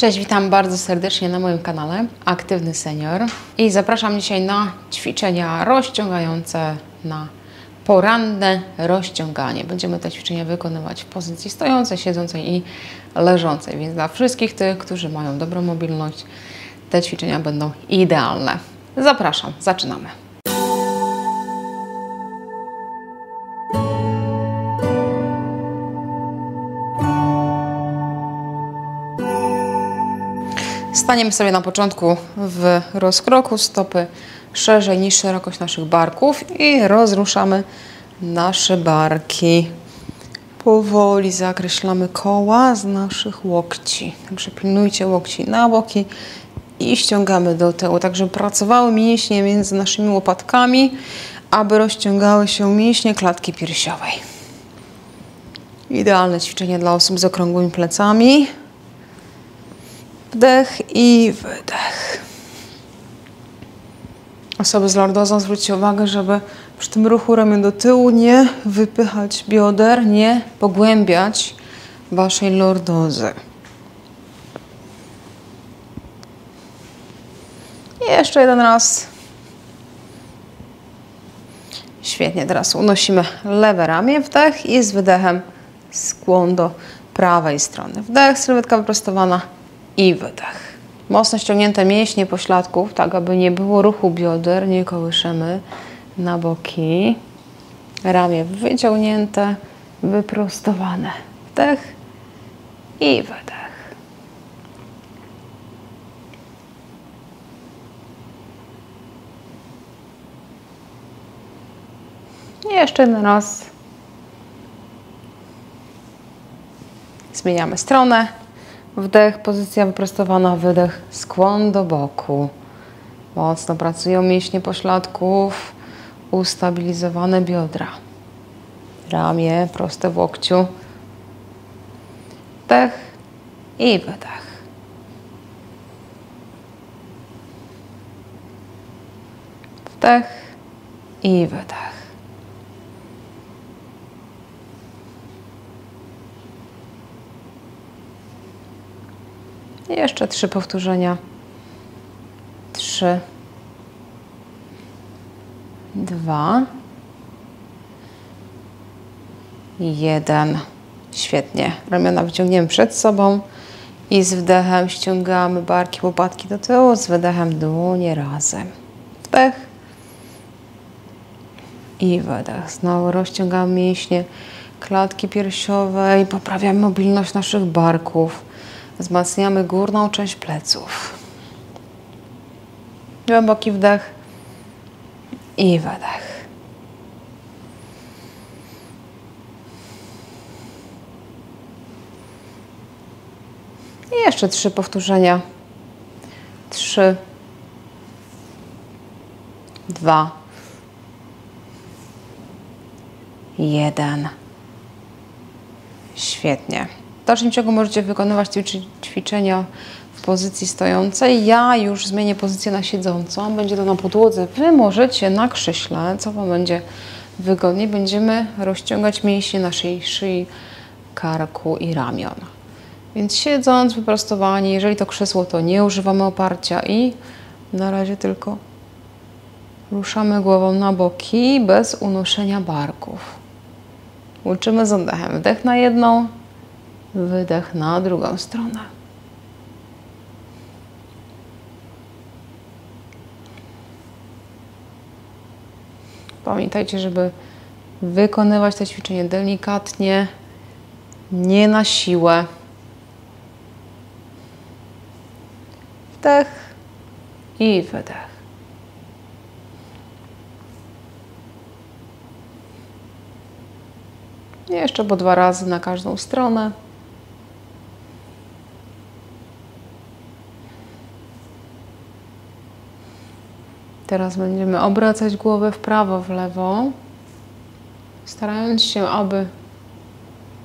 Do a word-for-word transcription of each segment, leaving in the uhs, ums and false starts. Cześć, witam bardzo serdecznie na moim kanale Aktywny Senior i zapraszam dzisiaj na ćwiczenia rozciągające, na poranne rozciąganie. Będziemy te ćwiczenia wykonywać w pozycji stojącej, siedzącej i leżącej, więc dla wszystkich tych, którzy mają dobrą mobilność, te ćwiczenia będą idealne. Zapraszam, zaczynamy. Staniemy sobie na początku w rozkroku, stopy szerzej niż szerokość naszych barków i rozruszamy nasze barki. Powoli zakreślamy koła z naszych łokci. Także pilnujcie łokci na boki i ściągamy do tyłu, tak żeby pracowały mięśnie między naszymi łopatkami, aby rozciągały się mięśnie klatki piersiowej. Idealne ćwiczenie dla osób z okrągłymi plecami. Wdech i wydech. Osoby z lordozą, zwróćcie uwagę, żeby przy tym ruchu ramion do tyłu nie wypychać bioder, nie pogłębiać waszej lordozy. I jeszcze jeden raz. Świetnie, teraz unosimy lewe ramię, wdech i z wydechem skłon do prawej strony. Wdech, sylwetka wyprostowana. I wydech. Mocno ściągnięte mięśnie pośladków, tak aby nie było ruchu bioder, nie kołyszemy na boki. Ramię wyciągnięte, wyprostowane. Wdech i wydech. I jeszcze jeden raz. Zmieniamy stronę. Wdech, pozycja wyprostowana, wydech, skłon do boku. Mocno pracują mięśnie pośladków, ustabilizowane biodra. Ramię proste w łokciu. Wdech i wydech. Wdech i wydech. I jeszcze trzy powtórzenia. Trzy. Dwa. Jeden. Świetnie. Ramiona wyciągniemy przed sobą i z wdechem ściągamy barki, łopatki do tyłu, z wydechem dłonie razem. Wdech i wydech. Znowu rozciągamy mięśnie klatki piersiowej, poprawiamy mobilność naszych barków. Wzmacniamy górną część pleców. Głęboki wdech i wydech. I jeszcze trzy powtórzenia. Trzy. Dwa. Jeden. Świetnie. W dalszym ciągu możecie wykonywać ćwiczenia w pozycji stojącej. Ja już zmienię pozycję na siedzącą. Będzie to na podłodze. Wy możecie na krześle, co wam będzie wygodniej. Będziemy rozciągać mięśnie naszej szyi, karku i ramion. Więc siedząc, wyprostowani, jeżeli to krzesło, to nie używamy oparcia i na razie tylko ruszamy głową na boki bez unoszenia barków. Łączymy z oddechem. Wdech na jedną. Wydech na drugą stronę. Pamiętajcie, żeby wykonywać to ćwiczenie delikatnie, nie na siłę. Wdech i wydech. I jeszcze po dwa razy na każdą stronę. Teraz będziemy obracać głowę w prawo, w lewo, starając się, aby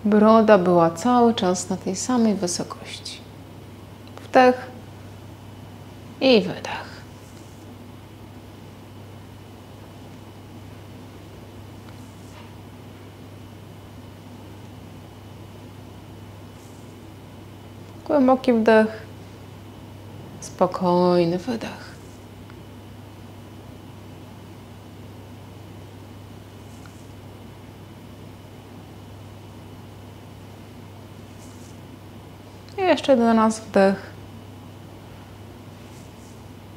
broda była cały czas na tej samej wysokości. Wdech i wydech. Głęboki wdech Spokojny wydech. I jeszcze do nas wdech.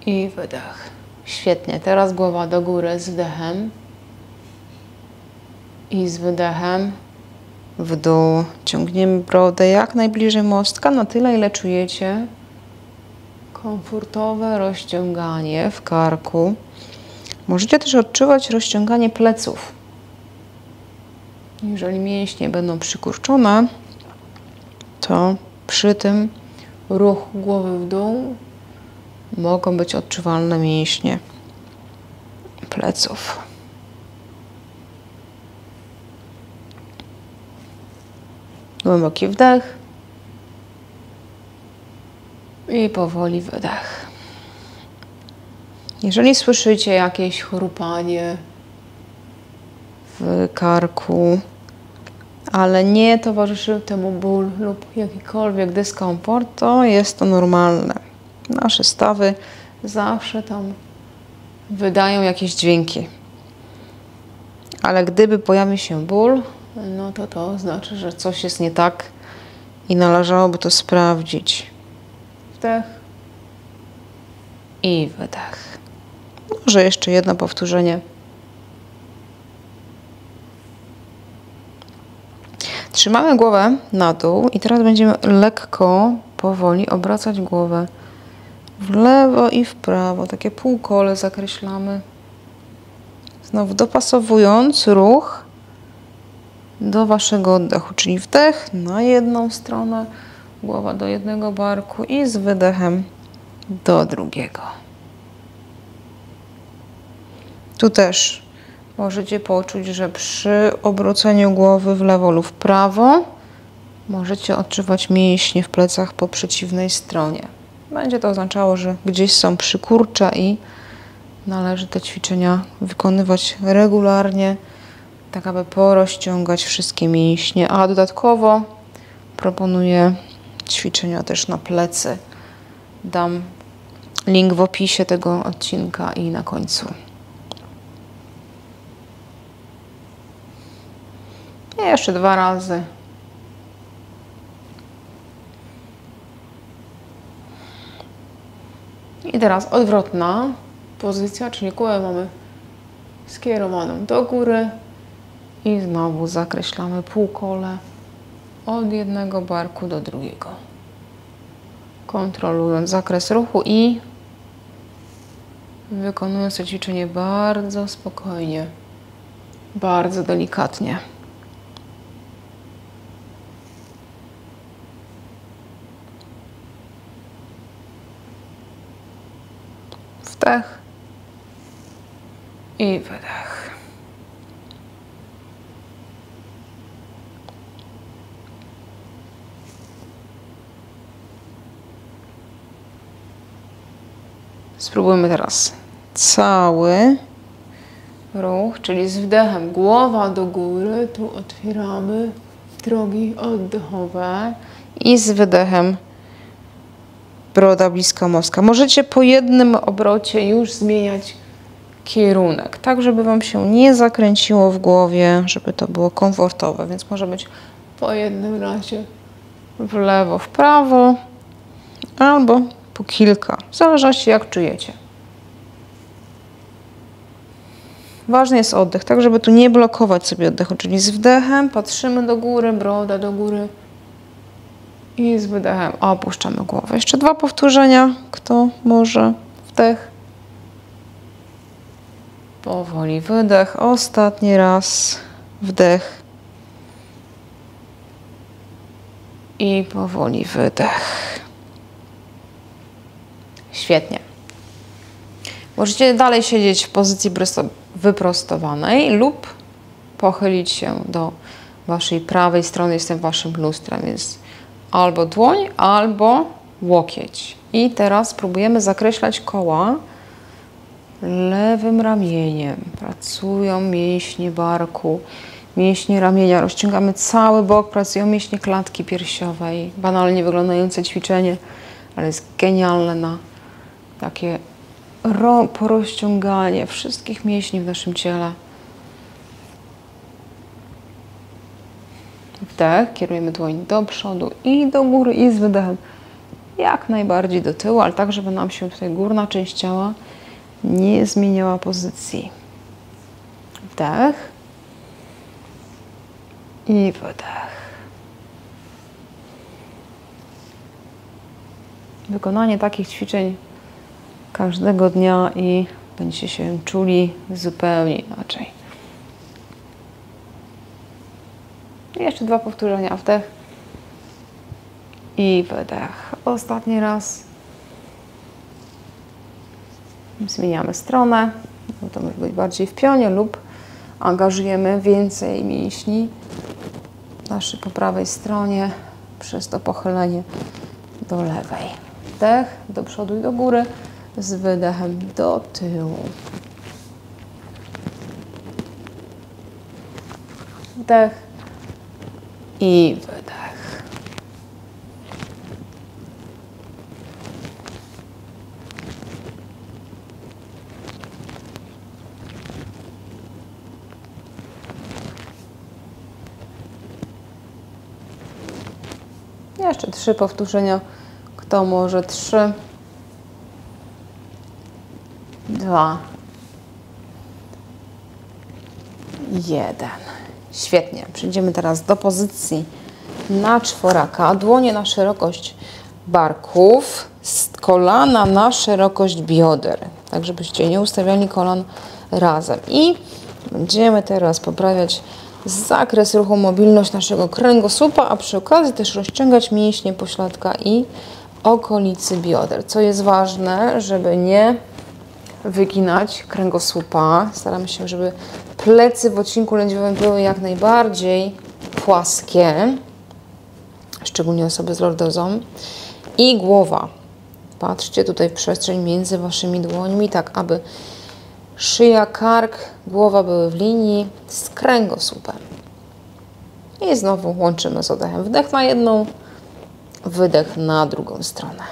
I wydech. Świetnie. Teraz głowa do góry z wdechem. I z wydechem w dół. Ciągniemy brodę jak najbliżej mostka, na tyle, ile czujecie komfortowe rozciąganie w karku. Możecie też odczuwać rozciąganie pleców. Jeżeli mięśnie będą przykurczone, to przy tym ruchu głowy w dół mogą być odczuwalne mięśnie pleców. Głęboki wdech i powoli wydech. Jeżeli słyszycie jakieś chrupanie w karku, ale nie towarzyszył temu ból lub jakikolwiek dyskomfort, to jest to normalne. Nasze stawy zawsze tam wydają jakieś dźwięki. Ale gdyby pojawił się ból, no to to znaczy, że coś jest nie tak i należałoby to sprawdzić. Wdech i wydech. Może jeszcze jedno powtórzenie. Trzymamy głowę na dół i teraz będziemy lekko, powoli obracać głowę w lewo i w prawo. Takie półkole zakreślamy. Znowu dopasowując ruch do waszego oddechu, czyli wdech na jedną stronę, głowa do jednego barku i z wydechem do drugiego. Tu też możecie poczuć, że przy obróceniu głowy w lewo lub w prawo możecie odczuwać mięśnie w plecach po przeciwnej stronie. Będzie to oznaczało, że gdzieś są przykurcza i należy te ćwiczenia wykonywać regularnie, tak aby porozciągać wszystkie mięśnie, a dodatkowo proponuję ćwiczenia też na plecy. Dam link w opisie tego odcinka i na końcu. I jeszcze dwa razy. I teraz odwrotna pozycja, czyli głowę mamy skierowaną do góry i znowu zakreślamy półkole od jednego barku do drugiego. Kontrolując zakres ruchu i wykonując to ćwiczenie bardzo spokojnie, bardzo delikatnie. Wdech i wydech. Spróbujmy teraz cały ruch, czyli z wdechem głowa do góry, tu otwieramy drogi oddechowe i z wydechem broda blisko mostka. Możecie po jednym obrocie już zmieniać kierunek, tak żeby wam się nie zakręciło w głowie, żeby to było komfortowe, więc może być po jednym razie w lewo, w prawo albo po kilka, w zależności jak czujecie. Ważny jest oddech, tak żeby tu nie blokować sobie oddechu, czyli z wdechem patrzymy do góry, broda do góry i z wydechem opuszczamy głowę. Jeszcze dwa powtórzenia, kto może. Wdech, powoli wydech, ostatni raz wdech i powoli wydech. Świetnie. Możecie dalej siedzieć w pozycji wyprostowanej lub pochylić się do waszej prawej strony. Jestem waszym lustrem, więc albo dłoń, albo łokieć. I teraz próbujemy zakreślać koła lewym ramieniem. Pracują mięśnie barku, mięśnie ramienia. Rozciągamy cały bok, pracują mięśnie klatki piersiowej. Banalnie wyglądające ćwiczenie, ale jest genialne na takie porozciąganie wszystkich mięśni w naszym ciele. Wdech, kierujemy dłoń do przodu i do góry i z wydechem jak najbardziej do tyłu, ale tak, żeby nam się tutaj górna część ciała nie zmieniała pozycji. Wdech i wydech. Wykonanie takich ćwiczeń każdego dnia i będziecie się czuli zupełnie inaczej. I jeszcze dwa powtórzenia. Wdech i wydech. Ostatni raz. Zmieniamy stronę. To może być bardziej w pionie lub angażujemy więcej mięśni w naszej po prawej stronie przez to pochylenie do lewej. Wdech do przodu i do góry. Z wydechem do tyłu. Wdech i wydech. Jeszcze trzy powtórzenia. Kto może trzy? Dwa, jeden. Świetnie. Przejdziemy teraz do pozycji na czworaka. Dłonie na szerokość barków, kolana na szerokość bioder. Tak, żebyście nie ustawiali kolan razem. I będziemy teraz poprawiać zakres ruchu, mobilność naszego kręgosłupa, a przy okazji też rozciągać mięśnie pośladka i okolicy bioder. Co jest ważne, żeby nie wyginać kręgosłupa. Staramy się, żeby plecy w odcinku lędźwiowym były jak najbardziej płaskie, szczególnie osoby z lordozą. I głowa. Patrzcie tutaj w przestrzeń między waszymi dłońmi, tak aby szyja, kark, głowa były w linii z kręgosłupem. I znowu łączymy z oddechem. Wdech na jedną, wydech na drugą stronę.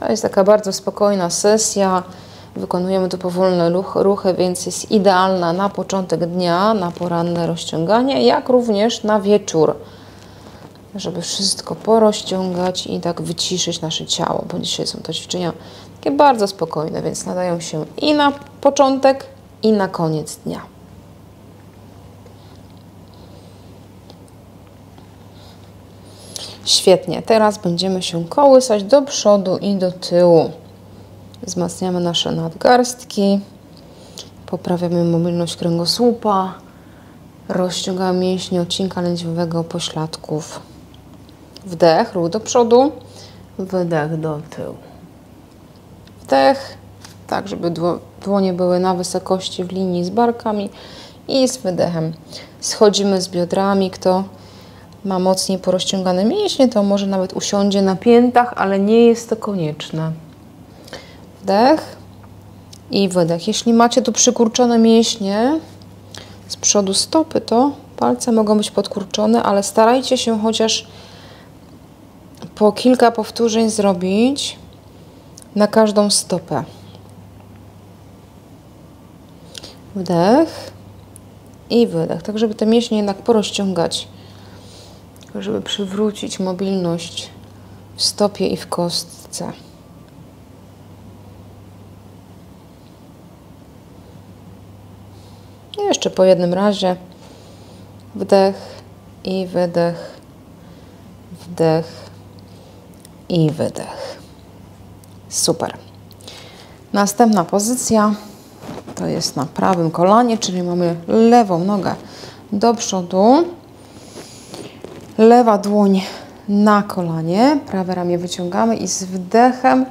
To jest taka bardzo spokojna sesja, wykonujemy tu powolne ruchy, więc jest idealna na początek dnia, na poranne rozciąganie, jak również na wieczór, żeby wszystko porozciągać i tak wyciszyć nasze ciało, bo dzisiaj są to ćwiczenia takie bardzo spokojne, więc nadają się i na początek, i na koniec dnia. Świetnie. Teraz będziemy się kołysać do przodu i do tyłu. Wzmacniamy nasze nadgarstki, poprawiamy mobilność kręgosłupa, rozciągamy mięśnie odcinka lędźwiowego, pośladków. Wdech, ruch do przodu, wydech do tyłu. Wdech, tak żeby dłonie były na wysokości w linii z barkami i z wydechem. Schodzimy z biodrami, kto ma mocniej porozciągane mięśnie, to może nawet usiądzie na piętach, ale nie jest to konieczne. Wdech i wydech. Jeśli macie tu przykurczone mięśnie z przodu stopy, to palce mogą być podkurczone, ale starajcie się chociaż po kilka powtórzeń zrobić na każdą stopę. Wdech i wydech. Tak, żeby te mięśnie jednak porozciągać, żeby przywrócić mobilność w stopie i w kostce. I jeszcze po jednym razie wdech i wydech, wdech i wydech. Super. Następna pozycja to jest na prawym kolanie, czyli mamy lewą nogę do przodu. Lewa dłoń na kolanie, prawe ramię wyciągamy i z wdechem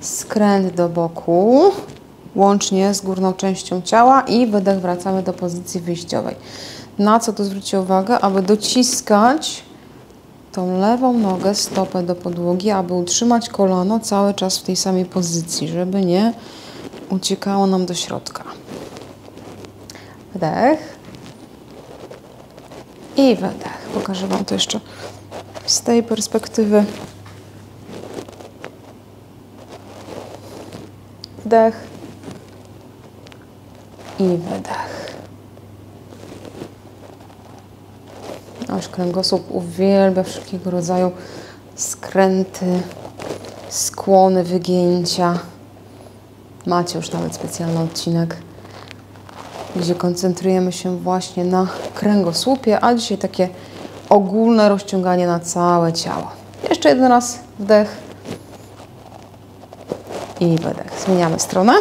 skręt do boku, łącznie z górną częścią ciała i wydech wracamy do pozycji wyjściowej. Na co tu zwróćcie uwagę? Aby dociskać tą lewą nogę, stopę do podłogi, aby utrzymać kolano cały czas w tej samej pozycji, żeby nie uciekało nam do środka. Wdech i wydech. Pokażę Wam to jeszcze z tej perspektywy. Wdech i wydech. Nasz kręgosłup uwielbia wszelkiego rodzaju skręty, skłony, wygięcia. Macie już nawet specjalny odcinek, gdzie koncentrujemy się właśnie na kręgosłupie, a dzisiaj takie ogólne rozciąganie na całe ciało. Jeszcze jeden raz wdech i wydech. Zmieniamy stronę.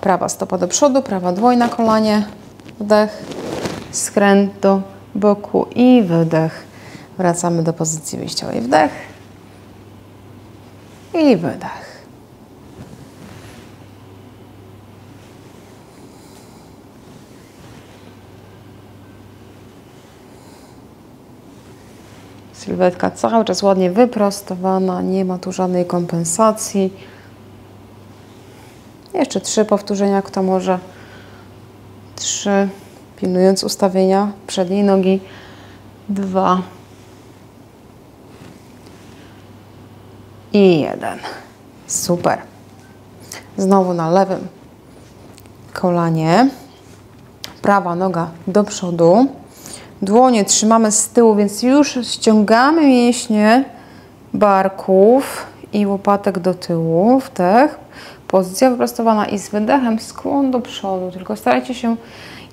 Prawa stopa do przodu, prawa dłoń na kolanie, wdech, skręt do boku i wydech. Wracamy do pozycji wyjściowej. Wdech i wydech. Sylwetka cały czas ładnie wyprostowana, nie ma tu żadnej kompensacji. Jeszcze trzy powtórzenia, kto może. Trzy, pilnując ustawienia przedniej nogi. Dwa. I jeden. Super. Znowu na lewym kolanie. Prawa noga do przodu. Dłonie trzymamy z tyłu, więc już ściągamy mięśnie barków i łopatek do tyłu. Wdech. Pozycja wyprostowana i z wydechem skłon do przodu. Tylko starajcie się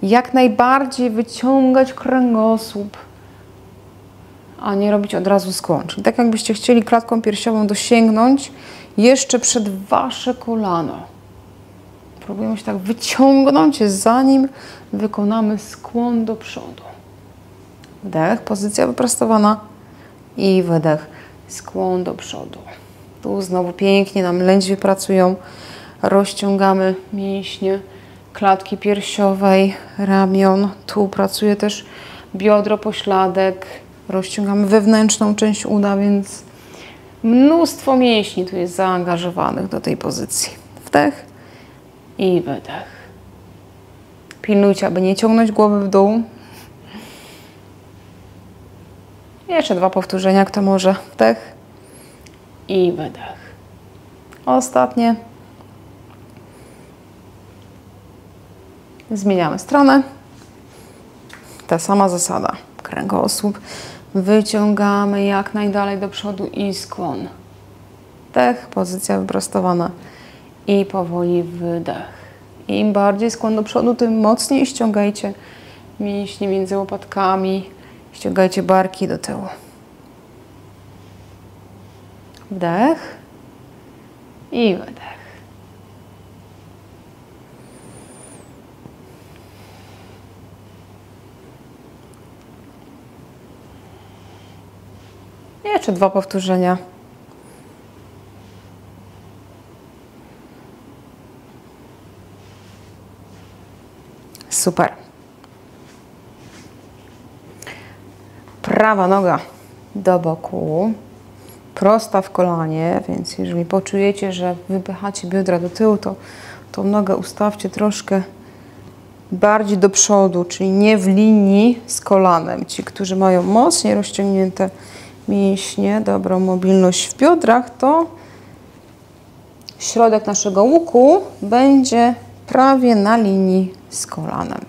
jak najbardziej wyciągać kręgosłup, a nie robić od razu skłon. Czyli tak jakbyście chcieli klatką piersiową dosięgnąć jeszcze przed wasze kolano. Próbujemy się tak wyciągnąć, zanim wykonamy skłon do przodu. Wdech, pozycja wyprostowana i wydech, skłon do przodu. Tu znowu pięknie nam lędźwie pracują, rozciągamy mięśnie klatki piersiowej, ramion. Tu pracuje też biodro, pośladek, rozciągamy wewnętrzną część uda, więc mnóstwo mięśni tu jest zaangażowanych do tej pozycji. Wdech i wydech. Pilnujcie, aby nie ciągnąć głowy w dół. Jeszcze dwa powtórzenia, kto może. Wdech i wydech. Ostatnie. Zmieniamy stronę. Ta sama zasada. Kręgosłup. Wyciągamy jak najdalej do przodu i skłon. Wdech, pozycja wyprostowana i powoli wydech. Im bardziej skłon do przodu, tym mocniej ściągajcie mięśnie między łopatkami. Ściągajcie barki do tyłu. Wdech i wydech. Jeszcze dwa powtórzenia. Super. Prawa noga do boku, prosta w kolanie, więc jeżeli poczujecie, że wypychacie biodra do tyłu, to tą nogę ustawcie troszkę bardziej do przodu, czyli nie w linii z kolanem. Ci, którzy mają mocniej rozciągnięte mięśnie, dobrą mobilność w biodrach, to środek naszego łuku będzie prawie na linii z kolanem.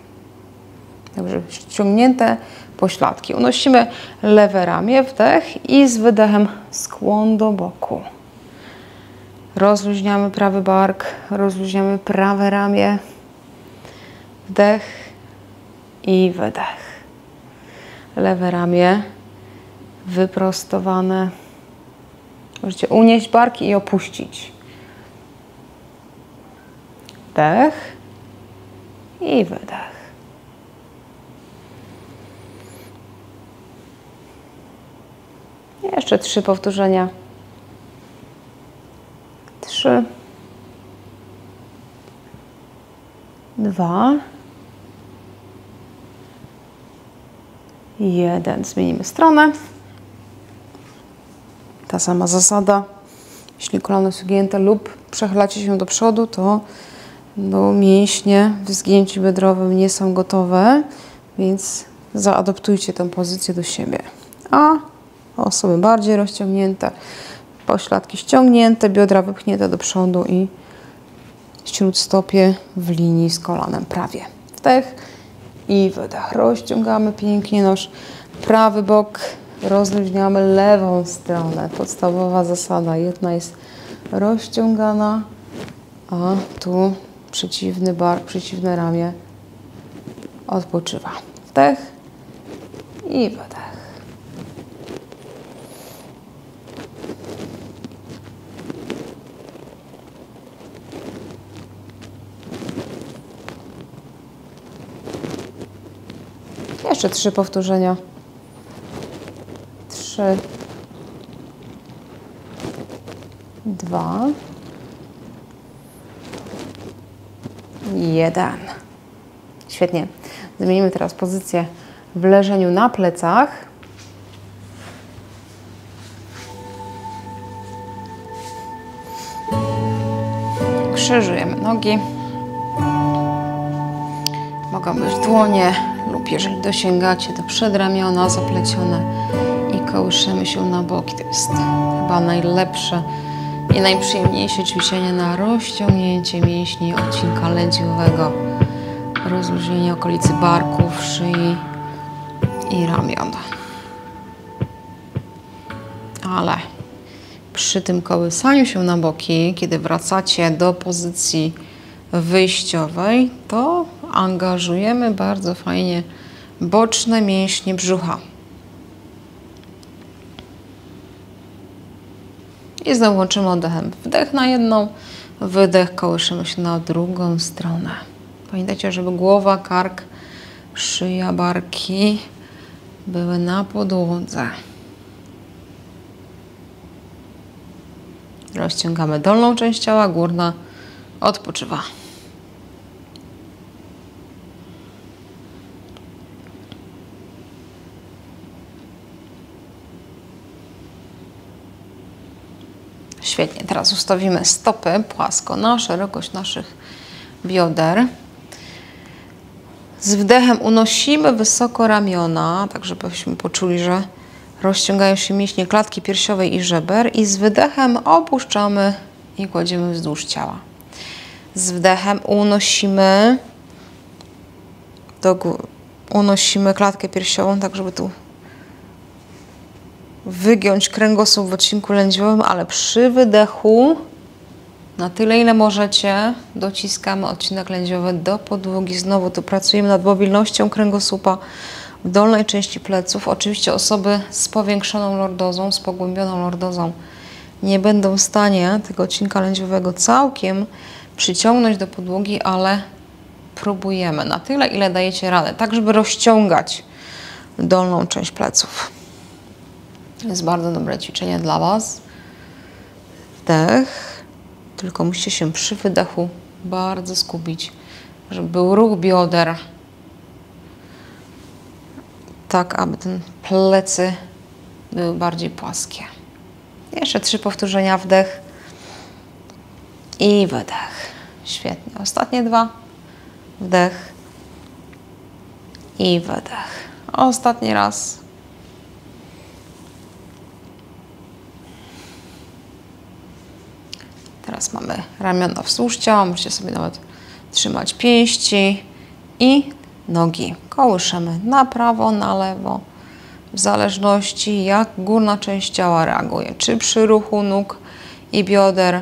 Także ściągnięte pośladki. Unosimy lewe ramię, wdech i z wydechem skłon do boku. Rozluźniamy prawy bark, rozluźniamy prawe ramię. Wdech i wydech. Lewe ramię wyprostowane. Możecie unieść bark i opuścić. Wdech i wydech. Jeszcze trzy powtórzenia. Trzy. Dwa. Jeden. Zmienimy stronę. Ta sama zasada. Jeśli kolano jest ugięte lub przechylacie się do przodu, to no, mięśnie w zgięciu biodrowym nie są gotowe, więc zaadoptujcie tę pozycję do siebie. A osoby bardziej rozciągnięte, pośladki ściągnięte, biodra wypchnięte do przodu i śródstopie w linii z kolanem prawie. Wdech i wydech. Rozciągamy pięknie nasz prawy bok, rozluźniamy lewą stronę. Podstawowa zasada. Jedna jest rozciągana, a tu przeciwny bark, przeciwne ramię odpoczywa. Wdech i wydech. Jeszcze trzy powtórzenia. Trzy, dwa, jeden. Świetnie. Zmienimy teraz pozycję w leżeniu na plecach. Krzyżujemy nogi. Mogą być dłonie lub jeżeli dosięgacie, to przedramiona zaplecione i kołyszemy się na boki. To jest chyba najlepsze i najprzyjemniejsze ćwiczenie na rozciągnięcie mięśni odcinka lędźwiowego, rozluźnienie okolicy barków, szyi i ramion. Ale przy tym kołysaniu się na boki, kiedy wracacie do pozycji wyjściowej, to angażujemy bardzo fajnie boczne mięśnie brzucha. I znowu łączymy oddechem. Wdech na jedną, wydech, kołyszymy się na drugą stronę. Pamiętajcie, żeby głowa, kark, szyja, barki były na podłodze. Rozciągamy dolną część ciała, górna odpoczywa. Świetnie, teraz ustawimy stopy płasko na szerokość naszych bioder. Z wdechem unosimy wysoko ramiona, tak żebyśmy poczuli, że rozciągają się mięśnie klatki piersiowej i żeber. I z wydechem opuszczamy i kładziemy wzdłuż ciała. Z wdechem unosimy, do góry, unosimy klatkę piersiową, tak żeby tu wygiąć kręgosłup w odcinku lędźwiowym, ale przy wydechu na tyle, ile możecie, dociskamy odcinek lędźwiowy do podłogi. Znowu tu pracujemy nad mobilnością kręgosłupa w dolnej części pleców. Oczywiście osoby z powiększoną lordozą, z pogłębioną lordozą nie będą w stanie tego odcinka lędźwiowego całkiem przyciągnąć do podłogi, ale próbujemy na tyle, ile dajecie radę, tak żeby rozciągać dolną część pleców. To jest bardzo dobre ćwiczenie dla Was. Wdech. Tylko musicie się przy wydechu bardzo skupić, żeby był ruch bioder. Tak, aby ten plecy były bardziej płaskie. Jeszcze trzy powtórzenia. Wdech i wydech. Świetnie. Ostatnie dwa. Wdech i wydech. Ostatni raz. Teraz mamy ramiona wzdłuż ciała, możecie sobie nawet trzymać pięści i nogi. Kołyszemy na prawo, na lewo, w zależności jak górna część ciała reaguje. Czy przy ruchu nóg i bioder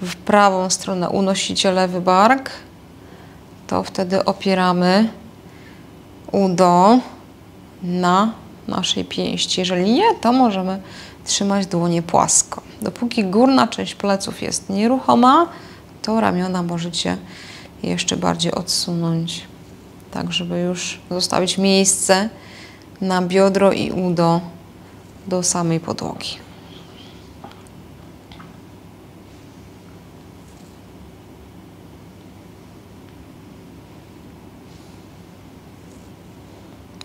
w prawą stronę unosicie lewy bark, to wtedy opieramy udo na naszej pięści. Jeżeli nie, to możemy trzymać dłonie płasko. Dopóki górna część pleców jest nieruchoma, to ramiona możecie jeszcze bardziej odsunąć, tak żeby już zostawić miejsce na biodro i udo do samej podłogi.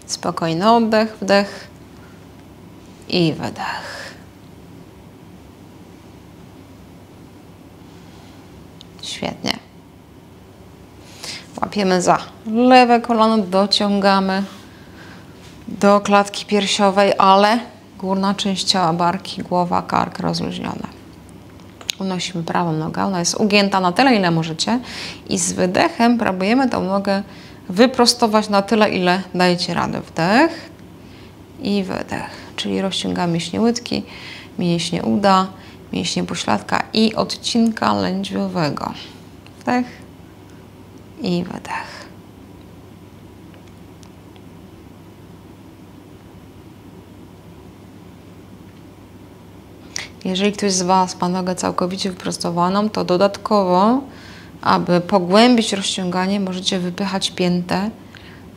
Spokojny oddech, wdech i wydech. Świetnie. Łapiemy za lewe kolano, dociągamy do klatki piersiowej, ale górna część ciała, barki, głowa, kark rozluźnione. Unosimy prawą nogę, ona jest ugięta na tyle, ile możecie i z wydechem próbujemy tę nogę wyprostować na tyle, ile dajecie radę. Wdech i wydech, czyli rozciągamy mięśnie łydki, mięśnie uda, mięśnie pośladka i odcinka lędźwiowego. Wdech i wydech. Jeżeli ktoś z Was ma nogę całkowicie wyprostowaną, to dodatkowo, aby pogłębić rozciąganie, możecie wypychać piętę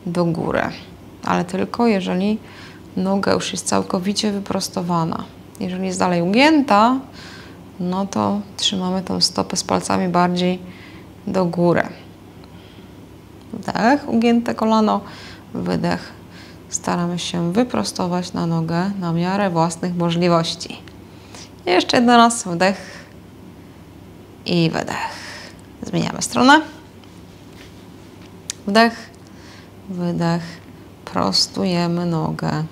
do góry. Ale tylko jeżeli noga już jest całkowicie wyprostowana. Jeżeli jest dalej ugięta, no to trzymamy tą stopę z palcami bardziej do góry. Wdech, ugięte kolano, wydech. Staramy się wyprostować na nogę na miarę własnych możliwości. Jeszcze jeden raz, wdech i wydech. Zmieniamy stronę. Wdech, wydech. Prostujemy nogę.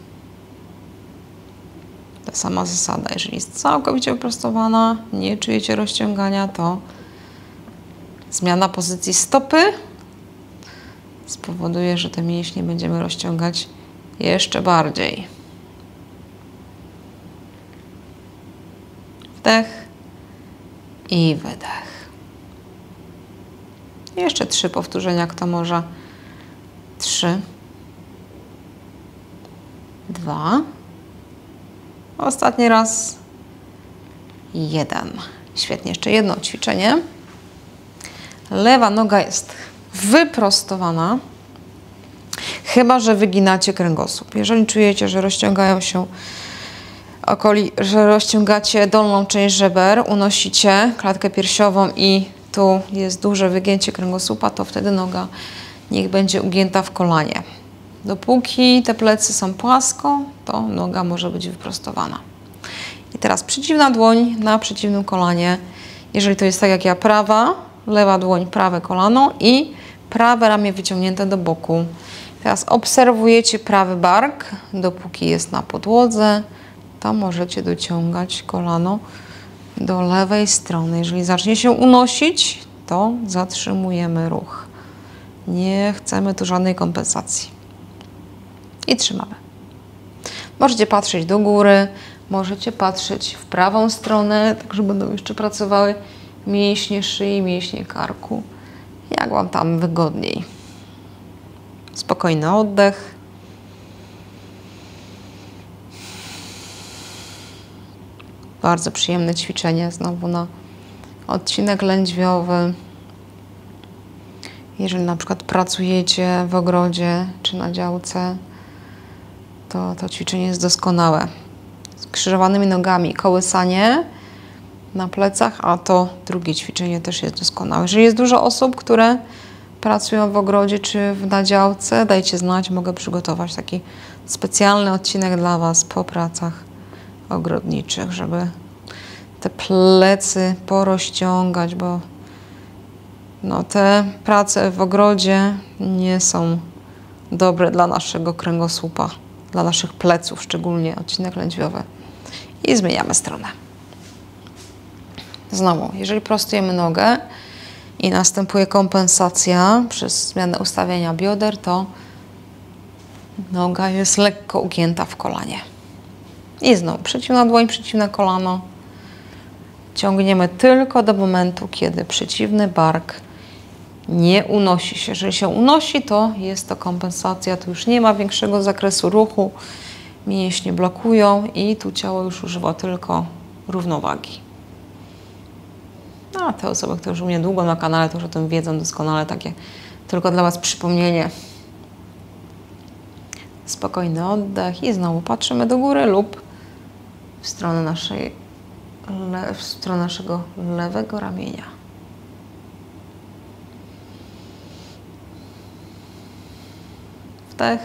Ta sama zasada. Jeżeli jest całkowicie wyprostowana, nie czujecie rozciągania, to zmiana pozycji stopy spowoduje, że te mięśnie będziemy rozciągać jeszcze bardziej. Wdech i wydech. Jeszcze trzy powtórzenia, kto może. Trzy. Dwa. Ostatni raz. Jeden. Świetnie. Jeszcze jedno ćwiczenie. Lewa noga jest wyprostowana, chyba że wyginacie kręgosłup. Jeżeli czujecie, że rozciągają się okoli, że rozciągacie dolną część żeber, unosicie klatkę piersiową i tu jest duże wygięcie kręgosłupa, to wtedy noga niech będzie ugięta w kolanie. Dopóki te plecy są płasko, to noga może być wyprostowana. I teraz przeciwna dłoń na przeciwnym kolanie. Jeżeli to jest tak jak ja, prawa, lewa dłoń, prawe kolano i prawe ramię wyciągnięte do boku. Teraz obserwujecie prawy bark, dopóki jest na podłodze, to możecie dociągać kolano do lewej strony. Jeżeli zacznie się unosić, to zatrzymujemy ruch. Nie chcemy tu żadnej kompensacji. I trzymamy. Możecie patrzeć do góry, możecie patrzeć w prawą stronę, tak że będą jeszcze pracowały mięśnie szyi, mięśnie karku. Jak Wam tam wygodniej. Spokojny oddech. Bardzo przyjemne ćwiczenie, znowu na odcinek lędźwiowy. Jeżeli na przykład pracujecie w ogrodzie czy na działce, to to ćwiczenie jest doskonałe. Skrzyżowanymi nogami kołysanie na plecach, a to drugie ćwiczenie też jest doskonałe. Jeżeli jest dużo osób, które pracują w ogrodzie czy na działce, dajcie znać, mogę przygotować taki specjalny odcinek dla Was po pracach ogrodniczych, żeby te plecy porozciągać, bo no, te prace w ogrodzie nie są dobre dla naszego kręgosłupa, dla naszych pleców, szczególnie odcinek lędźwiowy. I zmieniamy stronę. Znowu, jeżeli prostujemy nogę i następuje kompensacja przez zmianę ustawienia bioder, to noga jest lekko ugięta w kolanie. I znowu przeciwna dłoń, przeciwne kolano. Ciągniemy tylko do momentu, kiedy przeciwny bark nie unosi się. Jeżeli się unosi, to jest to kompensacja. Tu już nie ma większego zakresu ruchu. Mięśnie blokują i tu ciało już używa tylko równowagi. A te osoby, które już u mnie długo na kanale, to już o tym wiedzą doskonale. Takie tylko dla Was przypomnienie. Spokojny oddech i znowu patrzymy do góry lub w stronę naszej, w stronę naszego lewego ramienia. Wdech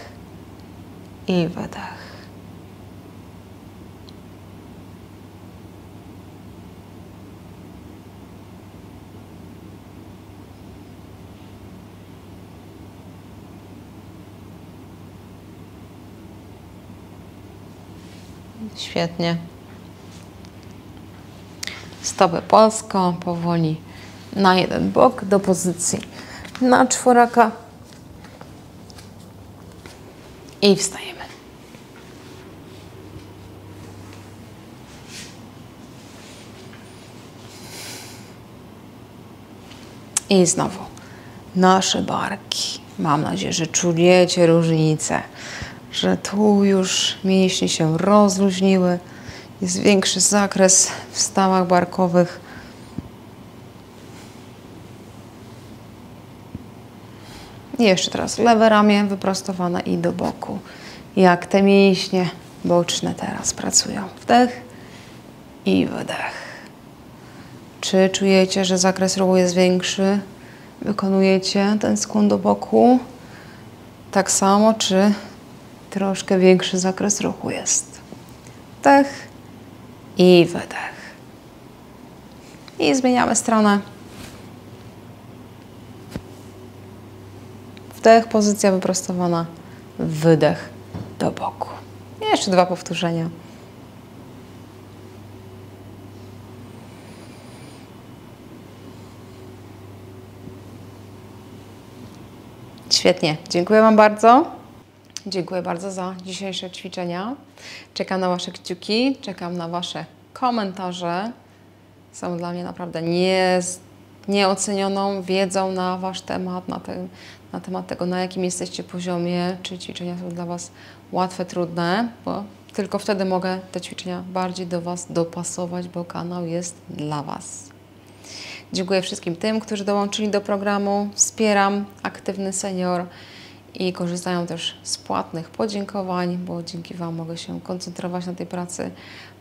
i wydech. Świetnie. Stopę polską, powoli na jeden bok, do pozycji na czworaka. I wstajemy. I znowu nasze barki. Mam nadzieję, że czujecie różnicę, że tu już mięśnie się rozluźniły. Jest większy zakres w stawach barkowych. I jeszcze teraz lewe ramię wyprostowane i do boku. Jak te mięśnie boczne teraz pracują. Wdech i wydech. Czy czujecie, że zakres ruchu jest większy? Wykonujecie ten skłon do boku. Tak samo, czy troszkę większy zakres ruchu jest? Wdech i wydech. I zmieniamy stronę. Wdech, pozycja wyprostowana, wydech do boku. Jeszcze dwa powtórzenia. Świetnie, dziękuję Wam bardzo. Dziękuję bardzo za dzisiejsze ćwiczenia. Czekam na Wasze kciuki, czekam na Wasze komentarze. Są dla mnie naprawdę nie, nieocenioną wiedzą na Wasz temat, na, te, na temat tego, na jakim jesteście poziomie, czy ćwiczenia są dla Was łatwe, trudne, bo tylko wtedy mogę te ćwiczenia bardziej do Was dopasować, bo kanał jest dla Was. Dziękuję wszystkim tym, którzy dołączyli do programu. Wspieram Aktywny Senior i korzystają też z płatnych podziękowań, bo dzięki Wam mogę się koncentrować na tej pracy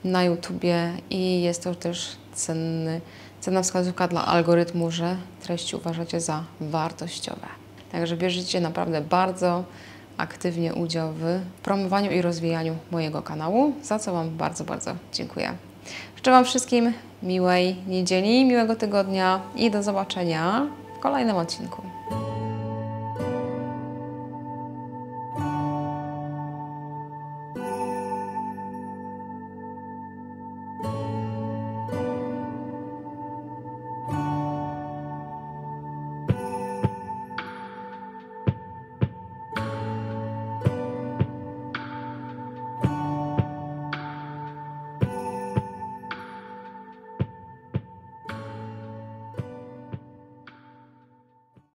na YouTubie i jest to też cenny, cenna wskazówka dla algorytmu, że treści uważacie za wartościowe. Także bierzecie naprawdę bardzo aktywnie udział w promowaniu i rozwijaniu mojego kanału, za co Wam bardzo, bardzo dziękuję. Życzę Wam wszystkim miłej niedzieli, miłego tygodnia i do zobaczenia w kolejnym odcinku.